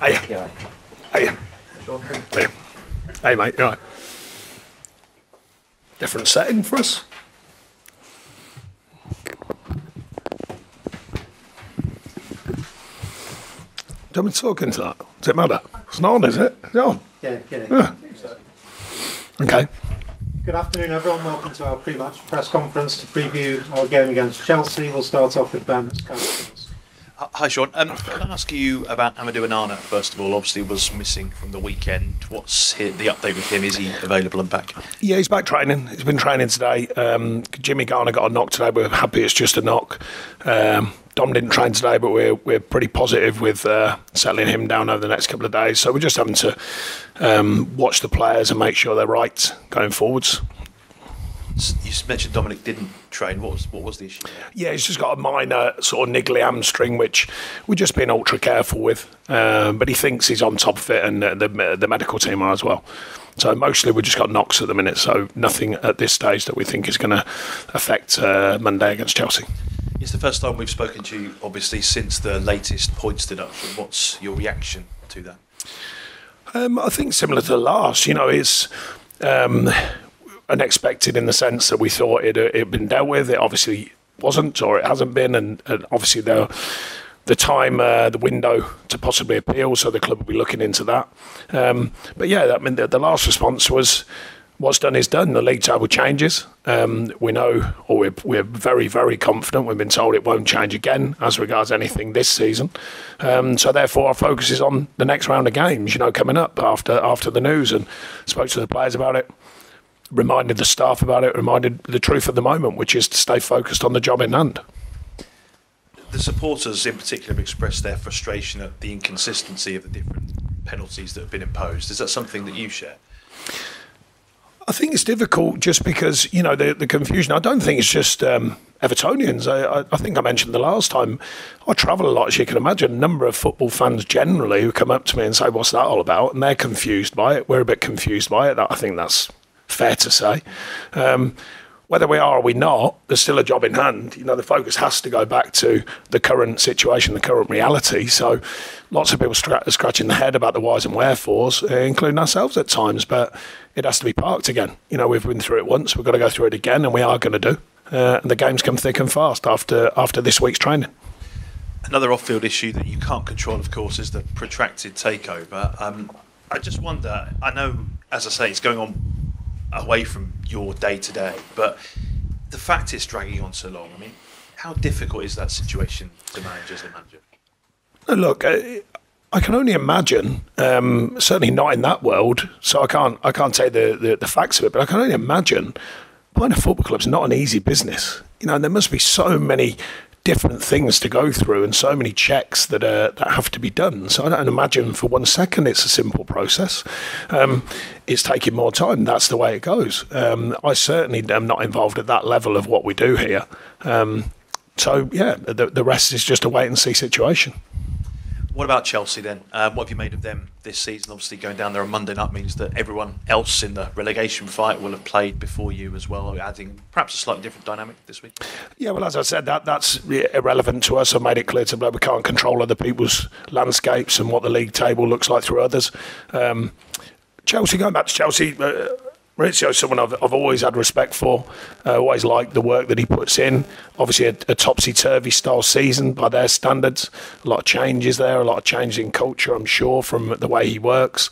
Hey. Hey, mate, you're right. Different setting for us. Do you want me to talk into that? Does it matter? It's not on, is it? Is it on? Yeah. Okay. Good afternoon, everyone. Welcome to our pre-match press conference to preview our game against Chelsea. We'll start off with Ben's comments. Hi, Sean. Can I ask you about Amadou Onana, first of all? Obviously, was missing from the weekend. What's the update with him? Is he available and back? Yeah, he's back training. He's been training today. Jimmy Garner got a knock today. We're happy it's just a knock. Dom didn't train today, but we're pretty positive with settling him down over the next couple of days. So we're just having to watch the players and make sure they're right going forwards. You mentioned Dominic didn't train. What was the issue? Yeah, he's just got a minor sort of niggly hamstring, which we've just been ultra careful with. But he thinks he's on top of it, and the medical team are as well. So mostly we've just got knocks at the minute, so nothing at this stage that we think is going to affect Monday against Chelsea. It's the first time we've spoken to you, obviously, since the latest points deduction. What's your reaction to that? I think similar to the last. You know, it's unexpected in the sense that we thought it'd been dealt with. It obviously wasn't, or it hasn't been, and obviously the time, the window to possibly appeal, so the club will be looking into that. But yeah, I mean, the last response was, what's done is done. The league table changes. We know, or we're very, very confident. We've been told it won't change again as regards anything this season. So therefore, our focus is on the next round of games. You know, coming up after the news, and spoke to the players about it. Reminded the staff about it. Reminded the truth of the moment, which is to stay focused on the job in hand. The supporters, in particular, have expressed their frustration at the inconsistency of the different penalties that have been imposed. Is that something that you share? I think it's difficult just because, you know, the confusion. I don't think it's just Evertonians. I think I mentioned the last time, I travel a lot, as you can imagine. A number of football fans generally who come up to me and say, what's that all about? And they're confused by it. We're a bit confused by it. I think that's fair to say. Whether we are or we're not, there's still a job in hand. You know, the focus has to go back to the current situation, the current reality. So lots of people are scratching their head about the whys and wherefores, including ourselves at times, but it has to be parked again. You know, we've been through it once, we've got to go through it again, and we are going to do. And the games come thick and fast after this week's training. Another off-field issue that you can't control, of course, is the protracted takeover. I just wonder, I know, as I say, it's going on away from your day-to-day, but the fact it's dragging on so long, I mean, how difficult is that situation to manage as a manager? Look, I can only imagine, certainly not in that world, so I can't say the facts of it, but I can only imagine buying a football club's not an easy business. You know, there must be so many different things to go through and so many checks that have to be done. So I don't imagine for one second it's a simple process. It's taking more time. That's the way it goes. I certainly am not involved at that level of what we do here. So yeah, the rest is just a wait and see situation. What about Chelsea then? What have you made of them this season? Obviously going down there on Monday night means that everyone else in the relegation fight will have played before you as well, adding perhaps a slightly different dynamic this week. Yeah, well, as I said, that's irrelevant to us. I made it clear to them we can't control other people's landscapes and what the league table looks like through others. Chelsea, going back to Chelsea, Maurizio is someone I've always had respect for. I always liked the work that he puts in. Obviously a topsy-turvy style season by their standards. A lot of changes there, a lot of change in culture, I'm sure, from the way he works.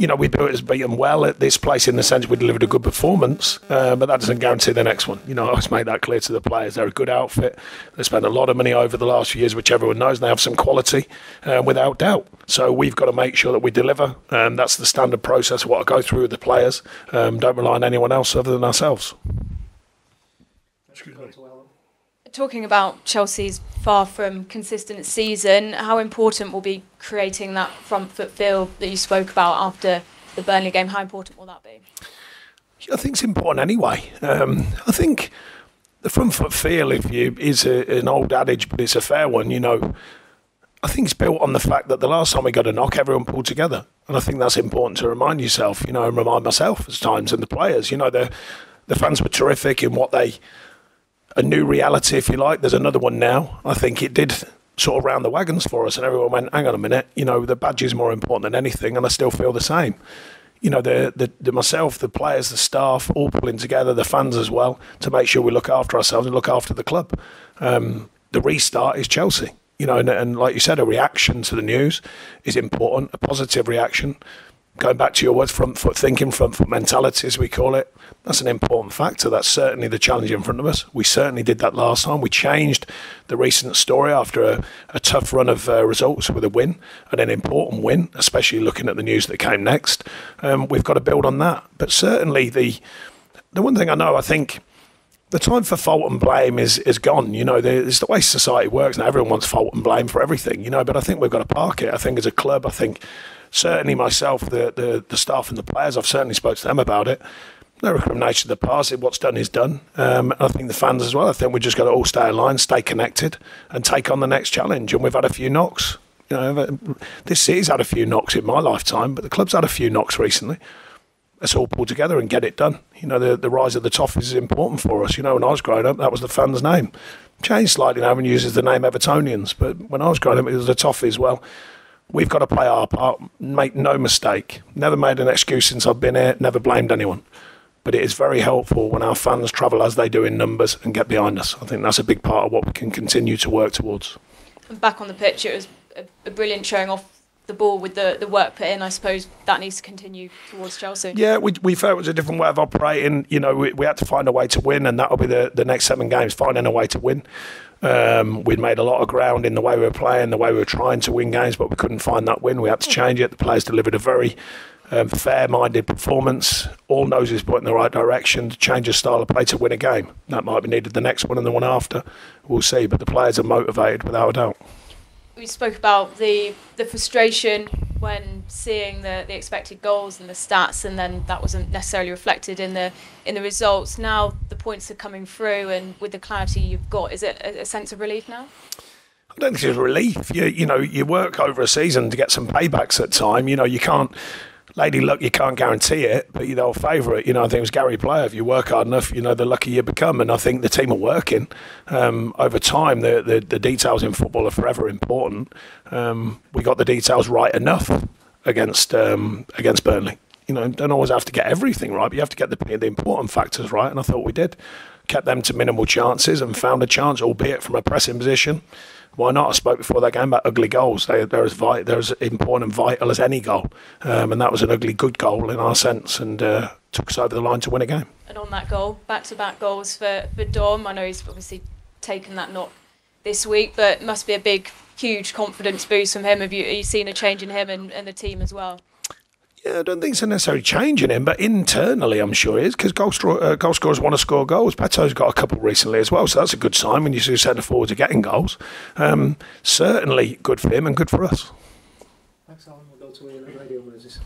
You know, we beat them well at this place in the sense we delivered a good performance, but that doesn't guarantee the next one. You know, I always make that clear to the players. They're a good outfit. They spent a lot of money over the last few years, which everyone knows. And they have some quality, without doubt. So we've got to make sure that we deliver. That's the standard process of what I go through with the players. Don't rely on anyone else other than ourselves. Talking about Chelsea's far from consistent season, how important will be creating that front foot feel that you spoke about after the Burnley game? How important will that be? I think it's important anyway. I think the front foot feel is an old adage, but it's a fair one. You know, I think it's built on the fact that the last time we got a knock, everyone pulled together, and I think that's important to remind yourself. You know, and remind myself at times, and the players. You know, the fans were terrific in what they. A new reality, if you like. There's another one now. I think it did sort of round the wagons for us, and everyone went, hang on a minute, you know, the badge is more important than anything, and I still feel the same. You know, the myself, the players, the staff, all pulling together, the fans as well, to make sure we look after ourselves and look after the club. The restart is Chelsea, you know, and like you said, a reaction to the news is important, a positive reaction. Going back to your words, front foot thinking, front foot mentality, as we call it, that's an important factor. That's certainly the challenge in front of us. We certainly did that last time. We changed the recent story after a tough run of results with a win, and an important win, especially looking at the news that came next. We've got to build on that. But certainly the one thing I know, I think the time for fault and blame is gone. You know, it's the way society works now. Everyone wants fault and blame for everything, you know, but I think we've got to park it. I think as a club, I think certainly myself, the staff and the players, I've certainly spoke to them about it. No recrimination of the past. What's done is done. And I think the fans as well. I think we've just got to all stay in line, stay connected, and take on the next challenge. And we've had a few knocks. You know, this city's had a few knocks in my lifetime, but the club's had a few knocks recently. Let's all pull together and get it done. You know, the rise of the Toffees is important for us. You know, when I was growing up, that was the fans' name. Changed slightly now and uses the name Evertonians, but when I was growing up, it was the Toffees. Well, we've got to play our part, make no mistake. Never made an excuse since I've been here, never blamed anyone. But it is very helpful when our fans travel as they do in numbers and get behind us. I think that's a big part of what we can continue to work towards. And back on the pitch, it was a brilliant showing off the ball with the work put in. I suppose that needs to continue towards Chelsea. Yeah, we felt it was a different way of operating. You know, we had to find a way to win, and that'll be the next 7 games, finding a way to win. We'd made a lot of ground in the way we were playing, the way we were trying to win games, but we couldn't find that win. We had to change it. The players delivered a very fair-minded performance. All noses point in the right direction to change a style of play to win a game. That might be needed the next one and the one after. We'll see, but the players are motivated without a doubt. We spoke about the frustration when seeing the expected goals and the stats, and then that wasn't necessarily reflected in the results. Now the points are coming through, and with the clarity you've got, is it a sense of relief now? I don't think it's a relief. You know, you work over a season to get some paybacks at time. You know, you can't, Lady Luck, you can't guarantee it, but they'll favour it. You know, I think it was Gary Player. If you work hard enough, you know, the luckier you become. And I think the team are working. Over time, the details in football are forever important. We got the details right enough against Burnley. You know, don't always have to get everything right, but you have to get the important factors right. And I thought we did. Kept them to minimal chances and found a chance, albeit from a pressing position. Why not? I spoke before that game about ugly goals. They're as important and vital as any goal. And that was an ugly, good goal in our sense, and took us over the line to win a game. And on that goal, back-to-back goals for Dom. I know he's obviously taken that knock this week, but it must be a big, huge confidence boost from him. Have you seen a change in him and the team as well? Yeah, I don't think it's necessarily changing him, but internally I'm sure it is, because goal scorers want to score goals. Peto's got a couple recently as well, so that's a good sign when you see centre-forwards are getting goals. Certainly good for him and good for us. Thanks, Alan. We'll go to Ian at Radio Roses.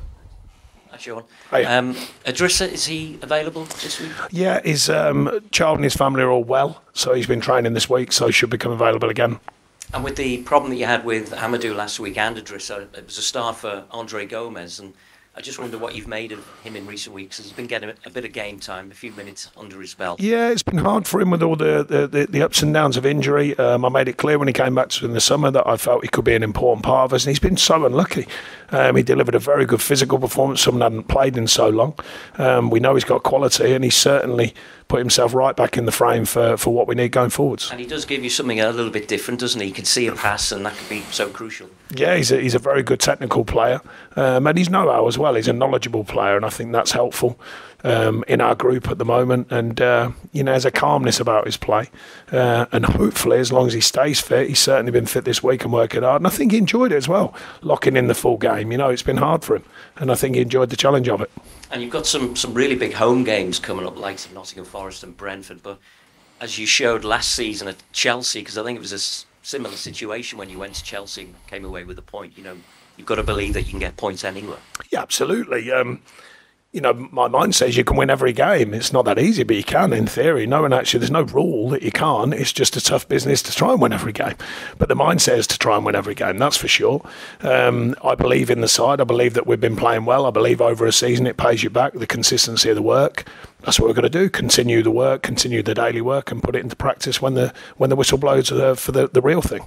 That's Sean. Adrissa, is he available this week? Yeah, his child and his family are all well, so he's been training this week, so he should become available again. And with the problem that you had with Amadou last week and Adrissa, it was a start for Andre Gomes, and I just wonder what you've made of him in recent weeks. He's been getting a bit of game time, a few minutes under his belt. Yeah, it's been hard for him with all the ups and downs of injury. I made it clear when he came back to in the summer that I felt he could be an important part of us, and he's been so unlucky. He delivered a very good physical performance, someone hadn't played in so long. We know he's got quality, and he's certainly put himself right back in the frame for what we need going forwards. And he does give you something a little bit different, doesn't he? You can see a pass, and that could be so crucial. Yeah, he's a very good technical player, and he's know-how as well. He's a knowledgeable player, and I think that's helpful in our group at the moment. And you know, there's a calmness about his play, and hopefully, as long as he stays fit, he's certainly been fit this week and working hard. And I think he enjoyed it as well, locking in the full game. You know, it's been hard for him, and I think he enjoyed the challenge of it. And you've got some really big home games coming up, like Nottingham Forest and Brentford. But as you showed last season at Chelsea, because I think it was a similar situation when you went to Chelsea and came away with a point. You know, you've got to believe that you can get points anywhere. Yeah, absolutely. You know, my mind says you can win every game. It's not that easy, but you can in theory. No, and actually, there's no rule that you can't. It's just a tough business to try and win every game. But the mind says to try and win every game, that's for sure. I believe in the side. I believe that we've been playing well. I believe over a season it pays you back, the consistency of the work. That's what we're going to do, continue the work, continue the daily work, and put it into practice when the whistle blows for the real thing.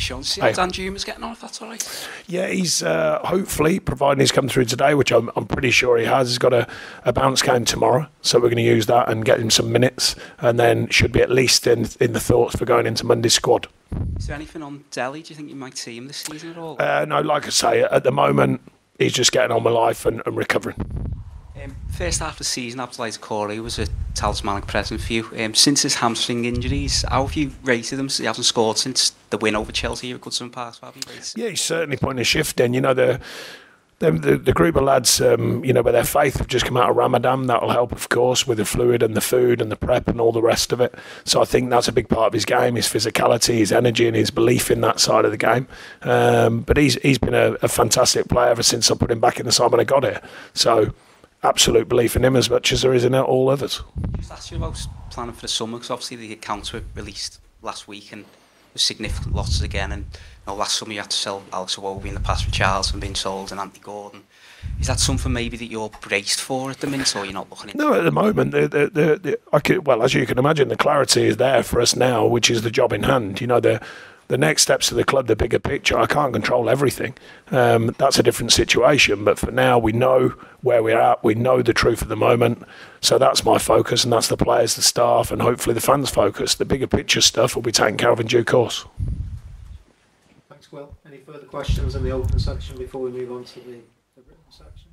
Sean. See how Dan Hume is getting on, if that's all right. Yeah, he's hopefully, providing he's come through today, which I'm pretty sure he has, he's got a bounce game tomorrow. So we're going to use that and get him some minutes, and then should be at least in the thoughts for going into Monday's squad. Is there anything on Delhi? Do you think you might see him this season at all? No, like I say, at the moment, he's just getting on with life and recovering. First half of the season, I've played Corey, was a talismanic present for you. Since his hamstring injuries, how have you rated him? He hasn't scored since the win over Chelsea at Goodison Park. Yeah, he's certainly putting a shift in. You know, the group of lads, you know, with their faith have just come out of Ramadan. That'll help, of course, with the fluid and the food and the prep and all the rest of it. So I think that's a big part of his game, his physicality, his energy and his belief in that side of the game. But he's been a fantastic player ever since I put him back in the side when I got here. So absolute belief in him as much as there is in all others. Just ask you about planning for the summer, because obviously the accounts were released last week and there's significant losses again, and you know, last summer you had to sell Alex Iwobi in the past for Charles and being sold, and Anthony Gordon. Is that something maybe that you're braced for at the minute, or you're not looking at? No, at the moment, well, as you can imagine, the clarity is there for us now, which is the job in hand. You know, the next steps of the club, the bigger picture, I can't control everything. That's a different situation. But for now, we know where we're at. We know the truth at the moment. So that's my focus, and that's the players, the staff, and hopefully the fans' focus. The bigger picture stuff will be taken care of in due course. Thanks, Will. Any further questions in the open section before we move on to the written section?